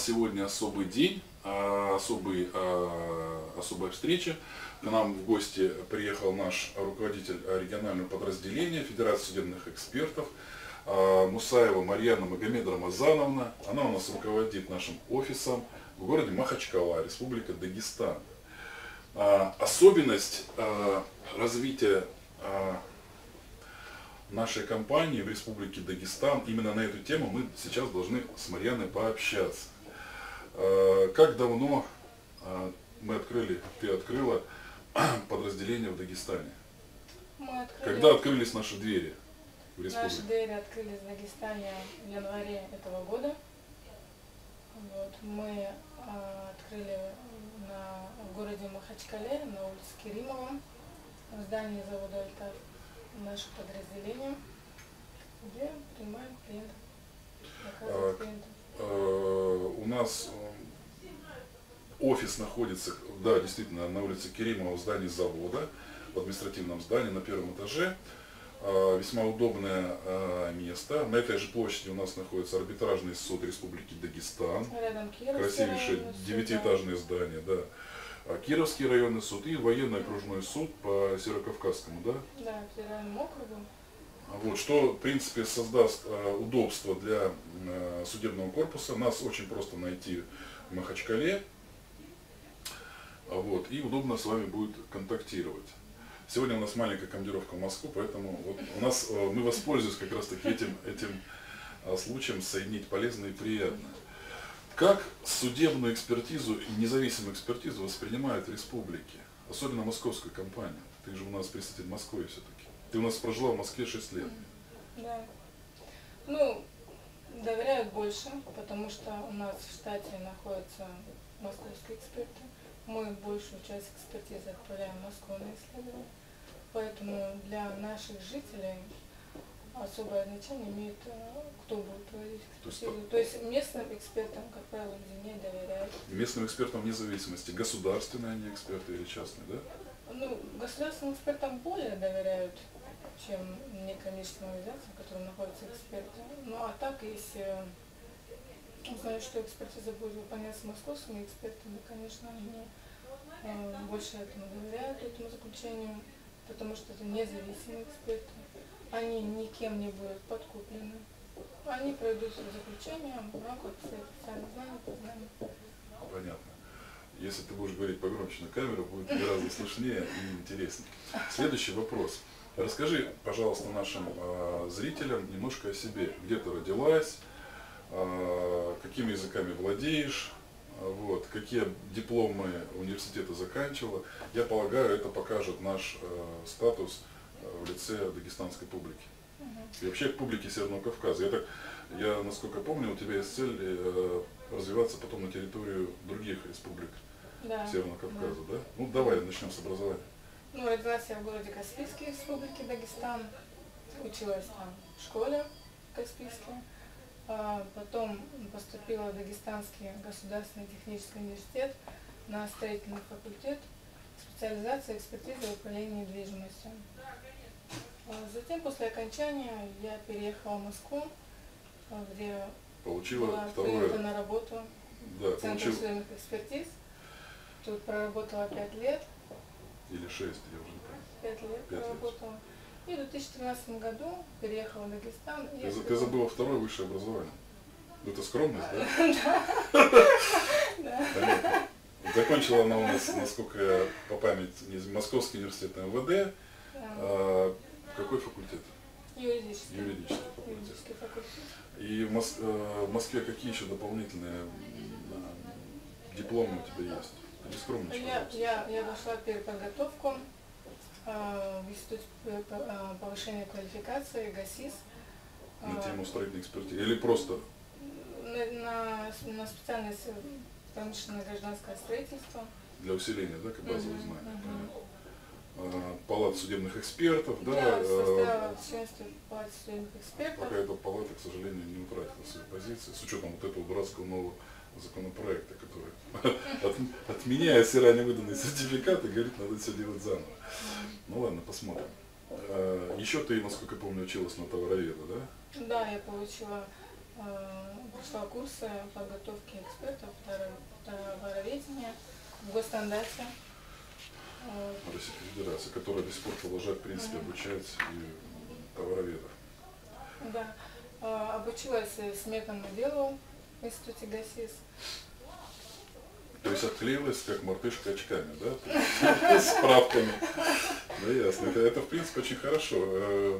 нас сегодня особый день, особая встреча. К нам в гости приехал наш руководитель регионального подразделения Федерации судебных экспертов Мусаева Марьяна Магомедрамазановна. Она у нас руководит нашим офисом в городе Махачкала, Республика Дагестан. Особенность развития нашей компании в Республике Дагестан, именно на эту тему мы сейчас должны с Марьяной пообщаться. Как давно ты открыла подразделение в Дагестане? Когда открылись наши двери в республике? Наши двери открылись в Дагестане в январе этого года. Вот, мы открыли в городе Махачкале, на улице Керимова, в здании завода «Альтар», наше подразделение, где принимаем клиентов, оказываем клиентов. У нас офис находится, да, действительно, на улице Керимова, в здании завода, в административном здании, на первом этаже. Весьма удобное место. На этой же площади у нас находится арбитражный суд Республики Дагестан. Рядом Кировский красивейшее девятиэтажное здание, да. Кировский районный суд и военный окружной суд по Северокавказскому, да? Да, федеральному округу. Вот, что, в принципе, создаст удобство для судебного корпуса. Нас очень просто найти в Махачкале. Вот, и удобно с вами будет контактировать. Сегодня у нас маленькая командировка в Москву, поэтому вот у нас, мы воспользуемся как раз таки этим случаем соединить полезное и приятное. Как судебную экспертизу и независимую экспертизу воспринимают республики, особенно московскую компанию? Ты же у нас представитель Москвы все-таки. Ты у нас прожила в Москве 6 лет. Да. Ну, доверяют больше, потому что у нас в штате находятся московские эксперты. Мы большую часть экспертизы отправляем в Москву на исследование. Поэтому для наших жителей особое значение имеет, кто будет проводить экспертизу. То есть местным экспертам, как правило, не доверяют. Местным экспертам вне зависимости, государственные они эксперты или частные, да? Ну, государственным экспертам более доверяют, чем некоммерческим организациям, в которых находятся эксперты. Ну а так, если узнают, что экспертиза будет выполняться московскими экспертами, конечно, они больше этому доверяют, этому заключению, потому что это независимые эксперты. Они никем не будут подкуплены. Они пройдут заключение в рамках специальных знаний, познаний. Понятно. Если ты будешь говорить погромче на камеру, будет гораздо слышнее и интереснее. Следующий вопрос. Расскажи, пожалуйста, нашим зрителям немножко о себе. Где ты родилась? Какими языками владеешь, вот, какие дипломы университета заканчивала. Я полагаю, это покажет наш статус в лице дагестанской публики. И вообще к публике Северного Кавказа. Я, насколько помню, у тебя есть цель развиваться потом на территорию других республик, да, Северного Кавказа. Да. Да? Ну давай начнем с образования. Ну, родилась я в городе Каспийске, Республики Дагестан. Училась там в школе Каспийске. Потом поступила в Дагестанский государственный технический университет на строительный факультет, специализация экспертизы в управлении недвижимостью. Затем, после окончания, я переехала в Москву, где получила на работу, да, в Центр судебных экспертиз. Тут проработала 5 лет. Или 6, я уже не помню. 5 лет проработала. И в 2013 году переехала в Дагестан. Ты забыла второе высшее образование. Это скромность, да? Да. Закончила она у нас, насколько я по памяти, Московский университет МВД. Какой факультет? Юридический. Юридический факультет. И в Москве какие еще дополнительные дипломы у тебя есть? Ты не скромничаешь? Я прошла переподготовку в Институте повышения квалификации ГАСИС. На тему строительной экспертизы или просто? На специальность промышленное гражданское строительство. Для усиления, да, как базовые знания. Палат судебных экспертов, да? Да, составила членство палат судебных экспертов. Пока эта палата, к сожалению, не утратила свои позиции, с учетом вот этого дурацкого нового законопроекта, который отменяет все ранее выданные сертификаты, говорит, надо все делать заново. Ну ладно, посмотрим. Еще ты, насколько я помню, училась на товароведа, да? Да, я получила прошла курсы подготовки экспертов товароведения в госстандарте Российской Федерации, которые до сих пор продолжают, в принципе, обучать и товароведов. Да. Обучилась сметному делу в институте ГАСИС. То есть отклеилась как мартышка очками, да? С справками. Да, ясно. Это, в принципе, очень хорошо.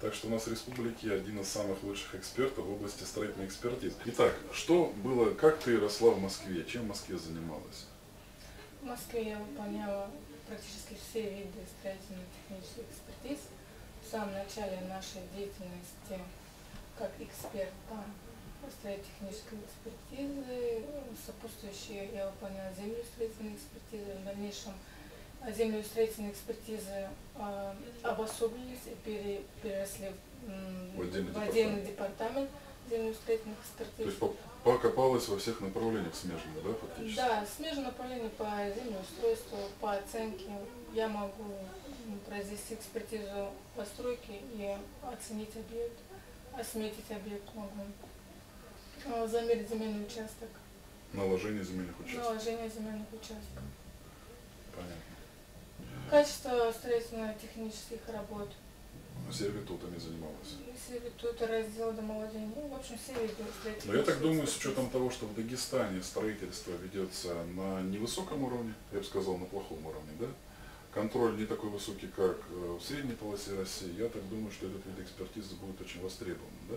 Так что у нас в республике один из самых лучших экспертов в области строительной экспертизы. Итак, что было, как ты росла в Москве? Чем в Москве занималась? В Москве я выполняла практически все виды строительно-технических экспертиз. В самом начале нашей деятельности как эксперта строительно-технической экспертизы, сопутствующие я выполняла землеустроительные экспертизы. В дальнейшем землеустроительные экспертизы обособлились и переросли в отдельный департамент землеустроительных экспертиз. То есть покопалась во всех направлениях смежных, да, фактически? Да, смежные направления по землеустройству, по оценке. Я могу произвести экспертизу постройки и оценить объект, осметить объект могу, замерить земельный участок. Наложение земельных участков. Наложение земельных участков. Понятно. Качество строительно-технических работ. Сервитутами занималась. Сервитуты, раздел домовладения. Ну, в общем, все виды строительства. Но я так думаю, с учетом того, что в Дагестане строительство ведется на невысоком уровне, я бы сказал, на плохом уровне, да? Контроль не такой высокий, как в средней полосе России. Я так думаю, что этот вид экспертизы будет очень востребован, да?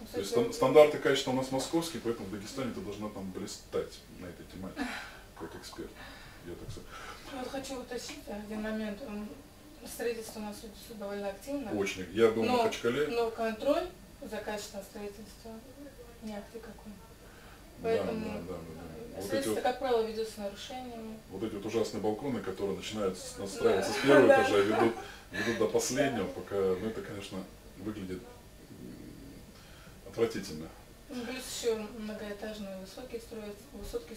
Ну, то есть стандарты качества у нас московские, поэтому в Дагестане ты должна там блистать на этой тематике, как эксперт. Я так скажу. Вот хочу уточнить один момент. Строительство у нас довольно активно. Очень. Я был на Качкале. Но контроль за качеством строительства не акты какой. Поэтому да. Строительство, вот как правило, ведется с нарушениями. Вот эти вот ужасные балконы, которые начинают настраиваться с первого этажа и ведут до последнего, пока. Ну, это, конечно, выглядит отвратительно. Плюс еще многоэтажные высотки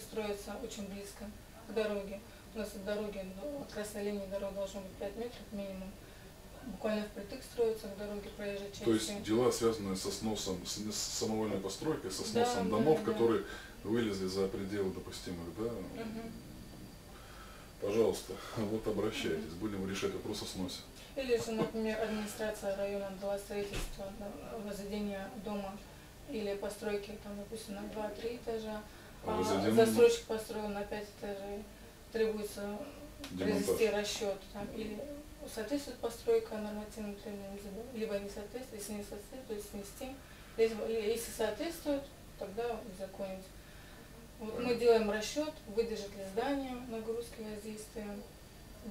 строятся очень близко к дороге. У нас от дороги, от красной линии дороги должно быть 5 метров минимум. Буквально впритык строится к дороге, проезжей части. То есть дела, связанные со сносом, с самовольной постройкой, со сносом домов, которые вылезли за пределы допустимых, да? Пожалуйста, вот обращайтесь, будем решать вопрос о сносе. Или же, например, администрация района дала строительство, возведение дома или постройки, там, допустим, на 2-3 этажа, застройщик построил на 5 этажей. Требуется произвести расчет там, или соответствует постройка нормативным требованиям, либо не соответствует, если не соответствует, снести, если соответствует, тогда узаконить. Вот мы делаем расчет, выдержит ли здание нагрузки воздействия,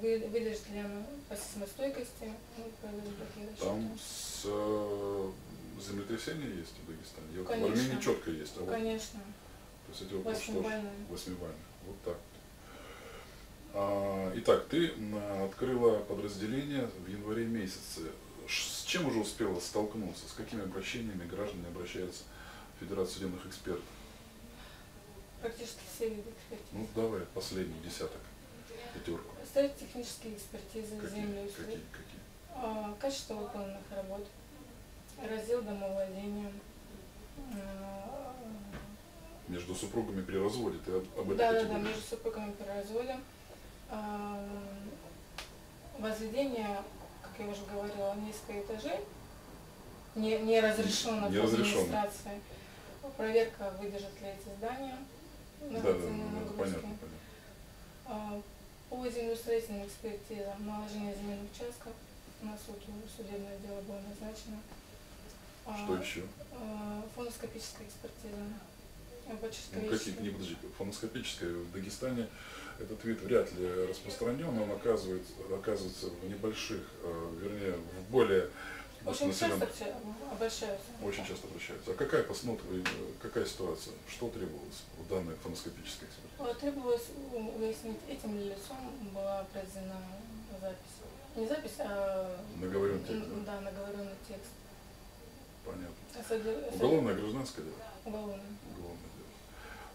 выдержит ли оно по сейсмостойкости, мы проводим такие расчеты. Там землетрясение есть в Дагестане? Я конечно. В Армении четко есть. А вот, конечно. То есть эти вопросы восьмибальные. Вот так. Итак, ты открыла подразделение в январе месяце. С чем уже успела столкнуться? С какими обращениями граждане обращаются в Федерацию судебных экспертов? Практически все виды экспертизы. Ну, давай, последний, десяток, пятерку. Ставить технические экспертизы, землеустройства. Какие? Качество выполненных работ, раздел домовладения. Между супругами при разводе, ты об этом между супругами при разводе. Возведение, как я уже говорила, низко этажей, не разрешено по администрации. Проверка, выдержат ли эти здания нормативные нагрузки. Понятно. По землеустроительным экспертизам, наложение земельных участков, у нас вот судебное дело было назначено. Что еще? Фоноскопическая экспертиза. Ну, какие-то, фоноскопическая в Дагестане этот вид вряд ли распространен, он оказывается в небольших, вернее, в более населенных. Очень часто обращаются. А какая ситуация? Что требовалось в данной фоноскопической экспертизе? Требовалось выяснить, этим ли лицом была произведена запись. Не запись, а наговоренный текст. Да, наговоренный текст. Понятно. Уголовное, гражданское дело? Уголовное. Уголовное дело.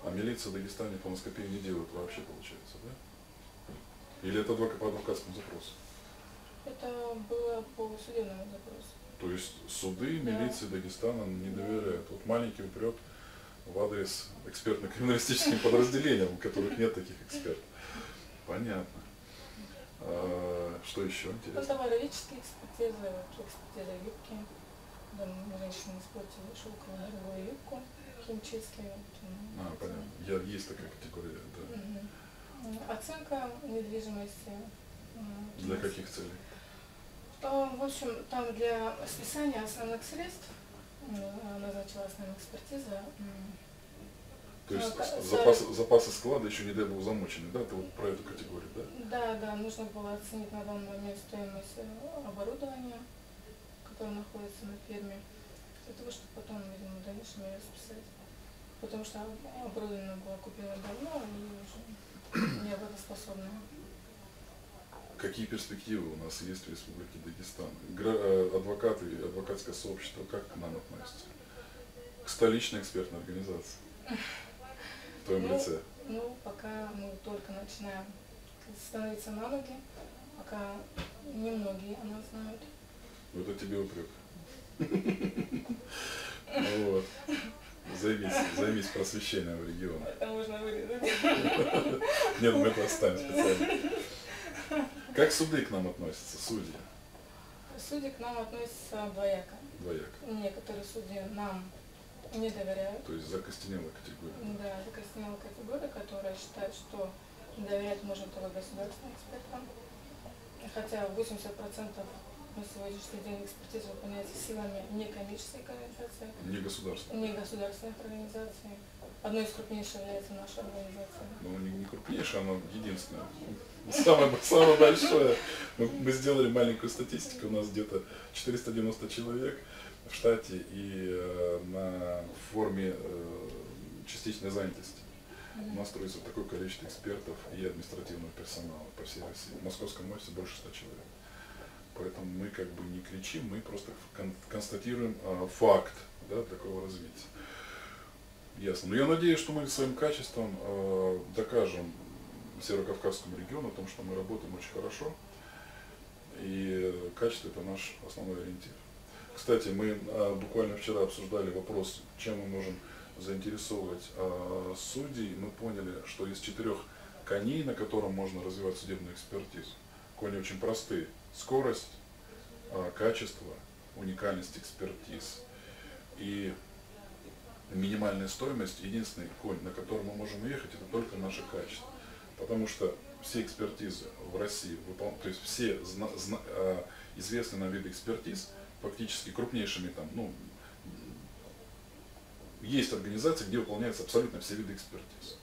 А милиция в Дагестане фоноскопию не делает вообще, получается, да? Или это по адвокатскому запросу? Это было по судебному запросу. То есть суды, милиции Дагестана не доверяют. Вот маленький упрек в адрес экспертно-криминалистическим подразделениям, у которых нет таких экспертов. Понятно. Что еще интересно? Товарищеские экспертизы, экспертизы юбки. Женщины использовали шелковую другую юбку, химчистки. Понятно. Есть такая категория, да. Оценка недвижимости. Для каких целей? В общем, там для списания основных средств назначила основная экспертиза. То есть запасы склада еще, не дай бог, замочены, да? Ты вот про эту категорию, да? Да, нужно было оценить на данный момент стоимость оборудования, которое находится на ферме, для того, чтобы потом, видимо, в дальнейшем ее списать. Потому что оборудование было куплено давно и уже не работоспособно. Какие перспективы у нас есть в Республике Дагестан? Адвокаты и адвокатское сообщество как к нам относятся? К столичной экспертной организации? В твоем лице? Пока мы только начинаем становиться на ноги, пока немногие о нас знают. Вот это тебе упрек. Займись просвещением в регионе. Это можно вырезать. Нет, мы это оставим специально. Как суды к нам относятся, судьи? Судьи к нам относятся двояко. Некоторые судьи нам не доверяют. То есть закостенелая категория. Да, закостенелая категория, которая считает, что доверять можно только государственным экспертам. Хотя 80% на сегодняшний день экспертизы выполняется силами некоммерческих организаций. Не государственных организаций. Одной из крупнейших является наша организация. Не крупнейшая, она единственная. Самое большое. Мы сделали маленькую статистику. У нас где-то 490 человек в штате и на форме частичной занятости. У нас строится такое количество экспертов и административного персонала по всей России. В Московском офисе больше 100 человек. Поэтому мы как бы не кричим, мы просто констатируем факт, да, такого развития. Ясно. Но я надеюсь, что мы своим качеством докажем Северо-Кавказскому региону о том, что мы работаем очень хорошо. И качество – это наш основной ориентир. Кстати, мы буквально вчера обсуждали вопрос, чем мы можем заинтересовывать судей. Мы поняли, что из 4 коней, на котором можно развивать судебную экспертизу, кони очень простые. Скорость, качество, уникальность экспертиз и минимальная стоимость. Единственный конь, на котором мы можем ехать, это только наше качество. Потому что все экспертизы в России, то есть все известные нам виды экспертиз, фактически крупнейшими там, есть организации, где выполняются абсолютно все виды экспертиз.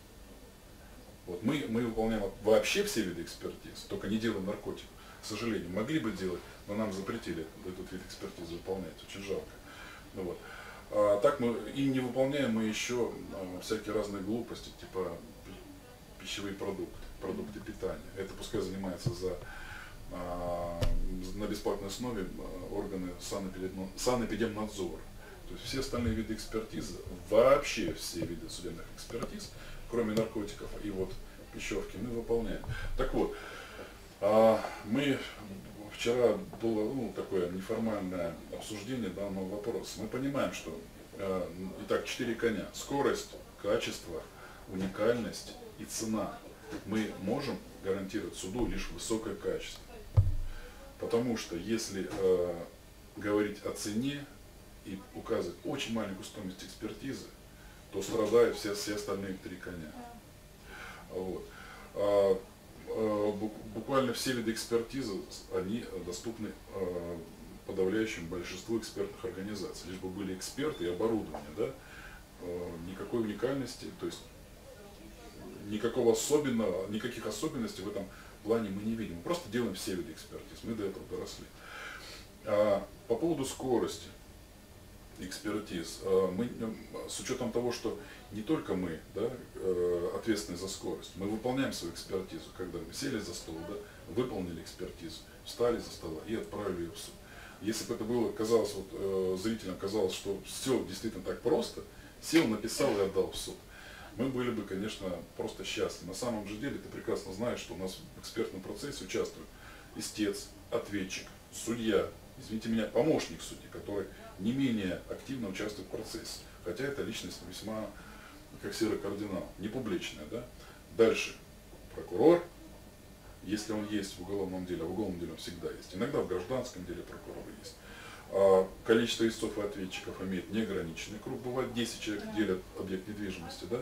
Вот мы выполняем вообще все виды экспертиз, только не делаем наркотиков. К сожалению, могли бы делать, но нам запретили этот вид экспертизы выполнять. Очень жалко. Вот. А так мы и не выполняем мы еще всякие разные глупости, типа пищевые продукты питания. Это пускай занимается на бесплатной основе органы санэпидемнадзора. То есть все остальные виды экспертизы, вообще все виды судебных экспертиз, кроме наркотиков и вот пищевки, мы выполняем. Так вот, мы вчера было такое неформальное обсуждение данного вопроса. Мы понимаем, что итак, 4 коня. Скорость, качество, уникальность и цена. Мы можем гарантировать суду лишь высокое качество. Потому что если говорить о цене и указывать очень маленькую стоимость экспертизы, то страдают все остальные 3 коня. Вот. Буквально все виды экспертизы, они доступны подавляющему большинству экспертных организаций. Лишь бы были эксперты и оборудование, да? Никакой уникальности, то есть никаких особенностей в этом плане мы не видим. Мы просто делаем все виды экспертиз, мы до этого доросли. По поводу скорости экспертиз, мы, с учетом того, что не только мы, да, ответственны за скорость, мы выполняем свою экспертизу, когда мы сели за стол, да, выполнили экспертизу, встали за стола и отправили ее в суд. Если бы это было, казалось, вот, зрителям казалось, что все действительно так просто, сел, написал и отдал в суд, мы были бы, конечно, просто счастливы. На самом же деле ты прекрасно знаешь, что у нас в экспертном процессе участвуют истец, ответчик, судья, извините меня, помощник судьи, который не менее активно участвует в процессе, хотя это личность весьма, как серый кардинал, не публичная, да? Дальше прокурор, если он есть в уголовном деле, а в уголовном деле он всегда есть, иногда в гражданском деле прокурор есть. Количество истцов и ответчиков имеет неограниченный круг, бывает 10 человек делят объект недвижимости, да?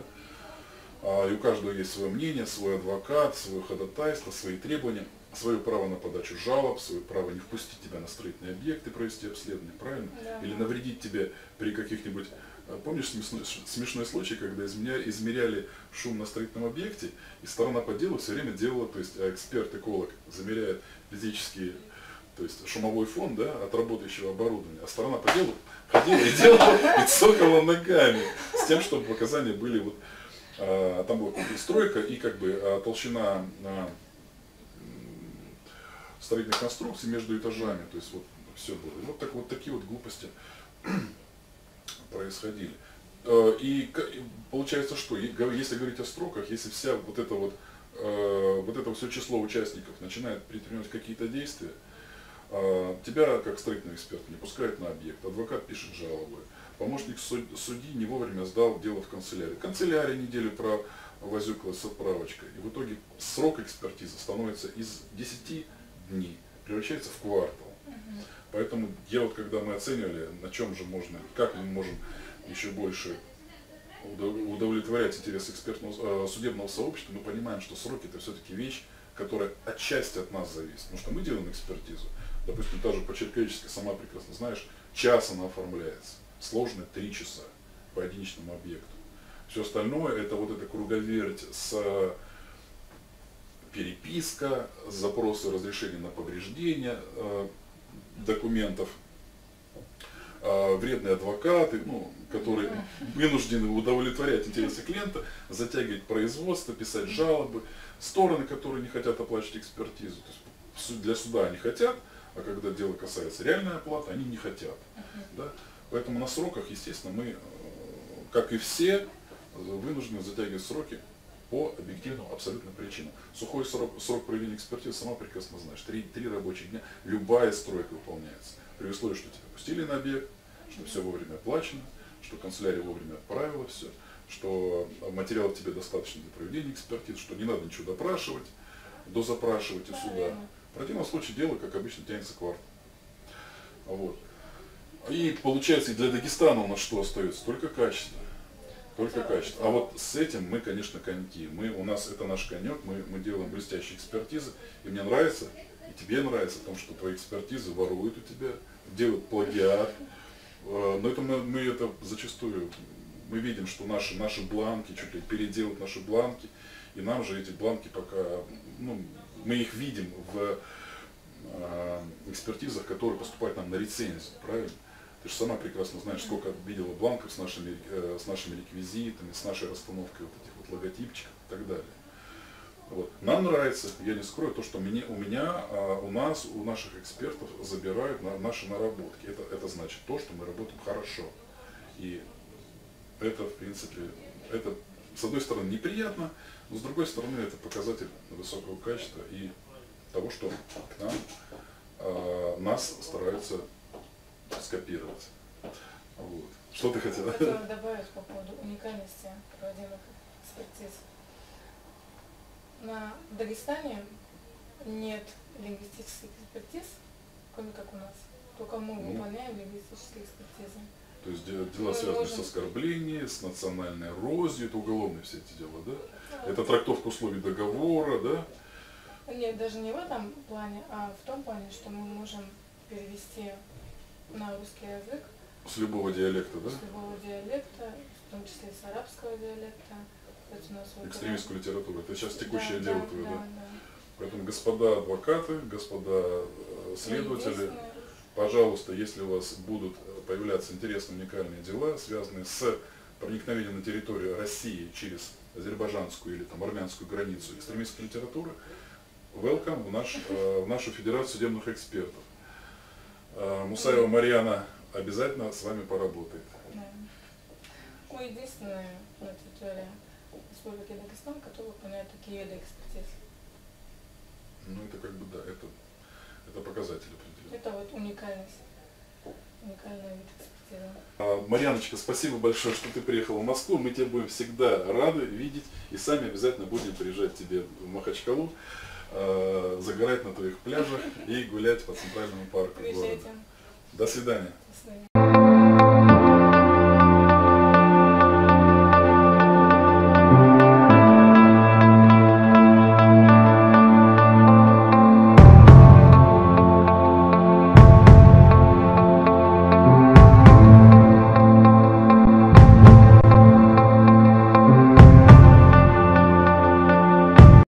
И у каждого есть свое мнение, свой адвокат, свое ходатайство, свои требования, свое право на подачу жалоб, свое право не впустить тебя на строительный объект и провести обследование, правильно? Да. Или навредить тебе при каких-нибудь... Помнишь смешной случай, когда измеряли шум на строительном объекте, и сторона по делу все время делала, то есть эксперт-эколог замеряет физические... То есть шумовой фон, да, от работающего оборудования, а сторона по делу ходила и делала, и цокала ногами, с тем, чтобы показания были вот... Там была стройка, и как бы толщина строительной конструкции между этажами, то есть вот все было. Вот, так, вот такие вот глупости происходили. И получается, что если говорить о строках, если вся вот это все число участников начинает предпринимать какие-то действия, тебя как строительный эксперт не пускают на объект, адвокат пишет жалобы, помощник судьи не вовремя сдал дело в канцелярию. Канцелярия неделю провозюкалась с отправочкой. И в итоге срок экспертизы становится из 10 дней, превращается в квартал. Поэтому когда мы оценивали, на чем же можно, как мы можем еще больше удовлетворять интерес экспертного, судебного сообщества, мы понимаем, что сроки – это все-таки вещь, которая отчасти от нас зависит. Потому что мы делаем экспертизу. Допустим, та же по Черкесской, сама прекрасно знаешь, час она оформляется. Сложно 3 часа по единичному объекту. Все остальное это вот эта круговерть с переписка, запросы разрешения на повреждение документов, вредные адвокаты, ну, которые вынуждены удовлетворять интересы клиента, затягивать производство, писать жалобы, стороны, которые не хотят оплачивать экспертизу. То есть для суда они хотят, а когда дело касается реальной оплаты, они не хотят. Да? Поэтому на сроках, естественно, мы, как и все, вынуждены затягивать сроки по объективным абсолютно причинам. Сухой срок проведения экспертизы, сама прекрасно знаешь, 3 рабочих дня, любая стройка выполняется. При условии, что тебя пустили на объект, что все вовремя оплачено, что канцелярия вовремя отправила все, что материалов тебе достаточно для проведения экспертизы, что не надо ничего допрашивать, дозапрашивать у суда. В противном случае дело, как обычно, тянется квартал. Вот. И получается, и для Дагестана у нас что остается? Только качество. Только качество. А вот с этим мы, конечно, коньки. У нас это наш конек, мы делаем блестящие экспертизы. И мне нравится, и тебе нравится, потому что твои экспертизы воруют у тебя, делают плагиат. Но это мы зачастую, мы видим, что наши бланки, чуть ли переделают наши бланки. И нам же эти бланки пока, ну, мы их видим в экспертизах, которые поступают нам на рецензию, правильно? Ты же сама прекрасно знаешь, сколько видела бланков с нашими реквизитами, с нашей расстановкой вот этих вот логотипчиков и так далее. Вот. Нам нравится, я не скрою, то, что у наших экспертов забирают наши наработки. Это значит то, что мы работаем хорошо. И это, в принципе, это, с одной стороны, неприятно, но с другой стороны, это показатель высокого качества и того, что к нам, нас стараются скопировать. Вот. Что ты хотела? Хотела добавить по поводу уникальности проводимых экспертиз. На Дагестане нет лингвистических экспертиз, кроме как у нас. Только мы выполняем лингвистические экспертизы. То есть дела связаны с оскорблением, с национальной рознью, это уголовные все эти дела, да? Да. Это трактовка условий договора, да? Нет, даже не в этом плане, а в том плане, что мы можем перевести на русский язык. С любого диалекта, да? С любого диалекта, в том числе с арабского диалекта. Экстремистскую литературу. Это сейчас текущее дело твое, да? Поэтому, господа адвокаты, господа следователи, пожалуйста, если у вас будут появляться интересные, уникальные дела, связанные с проникновением на территорию России через азербайджанскую или там армянскую границу экстремистской литературы, welcome в нашу Федерацию судебных экспертов. Мусаева Марьяна обязательно с вами поработает. Да. Мы единственные на территории Республики Дагестан, которые выполняют такие виды экспертиз. Ну это как бы да, это показатель определенный. Это вот уникальность, уникальная вид экспертиза. Марьяночка, спасибо большое, что ты приехала в Москву. Мы тебя будем всегда рады видеть и сами обязательно будем приезжать к тебе в Махачкалу, загорать на твоих пляжах и гулять по центральному парку города. До свидания. До свидания.